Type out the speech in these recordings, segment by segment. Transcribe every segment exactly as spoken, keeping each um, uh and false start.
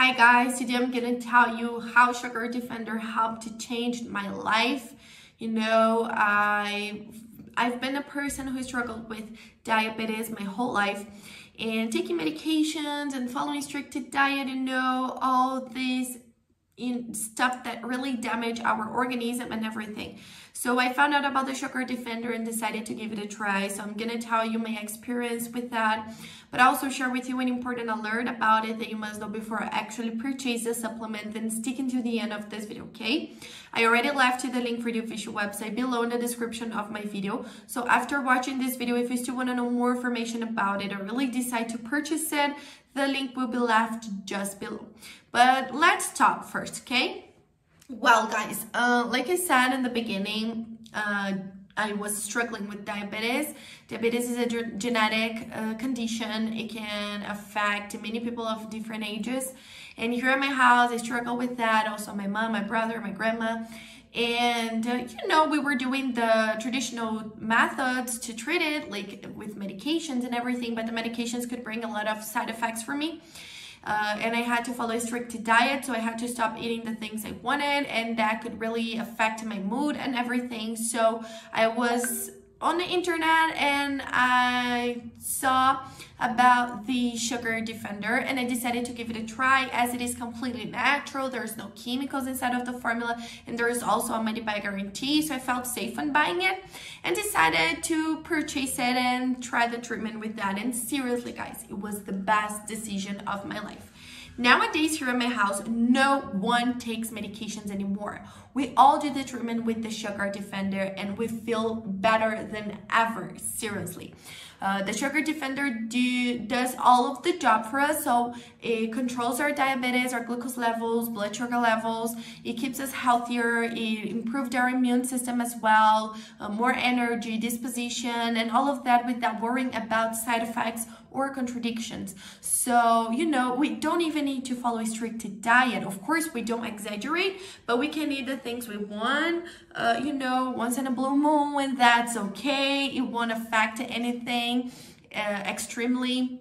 Hi guys, today I'm gonna tell you how Sugar Defender helped to change my life. You know, I, I've been a person who struggled with diabetes my whole life, and taking medications and following a strict diet, you know, all these in stuff that really damage our organism and everything. So I found out about the Sugar Defender and decided to give it a try. So I'm gonna tell you my experience with that, but also share with you an important alert about it that you must know before I actually purchase the supplement, then sticking to the end of this video, okay? I already left you the link for the official website below in the description of my video. So after watching this video, if you still wanna know more information about it or really decide to purchase it, the link will be left just below. But let's talk first, okay? Well, guys, uh, like I said in the beginning, uh, I was struggling with diabetes. Diabetes is a genetic uh, condition. It can affect many people of different ages. And here in my house, I struggle with that. Also, my mom, my brother, my grandma. And, uh, you know, we were doing the traditional methods to treat it, like with medications and everything, but the medications could bring a lot of side effects for me. Uh, and I had to follow a strict diet, so I had to stop eating the things I wanted, and that could really affect my mood and everything. So I was on the internet and I saw about the Sugar Defender, and I decided to give it a try as it is completely natural. There's no chemicals inside of the formula, and there is also a money back guarantee, so I felt safe on buying it and decided to purchase it and try the treatment with that. And seriously guys, it was the best decision of my life. Nowadays, here in my house, no one takes medications anymore. We all do the treatment with the Sugar Defender, and we feel better than ever, seriously. Uh, the Sugar Defender do, does all of the job for us, so it controls our diabetes, our glucose levels, blood sugar levels, it keeps us healthier, it improves our immune system as well, uh, more energy, disposition, and all of that without worrying about side effects or contradictions. So, you know, we don't even need to follow a strict diet. Of course, we don't exaggerate, but we can eat the things we want, uh, you know, once in a blue moon, and that's okay. It won't affect anything uh, extremely.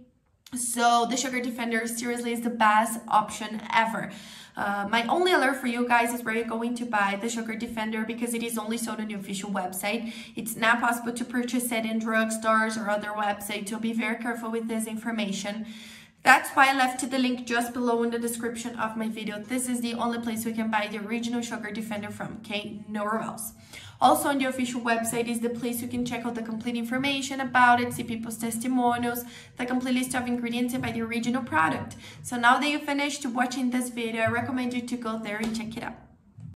So the Sugar Defender seriously is the best option ever. Uh, my only alert for you guys is where you're going to buy the Sugar Defender, because it is only sold on the official website. It's not possible to purchase it in drugstores or other websites, so be very careful with this information. That's why I left the link just below in the description of my video. This is the only place we can buy the original Sugar Defender from, okay? Nowhere else. Also, on the official website is the place you can check out the complete information about it, see people's testimonials, the complete list of ingredients, and buy the original product. So now that you've finished watching this video, I recommend you to go there and check it out.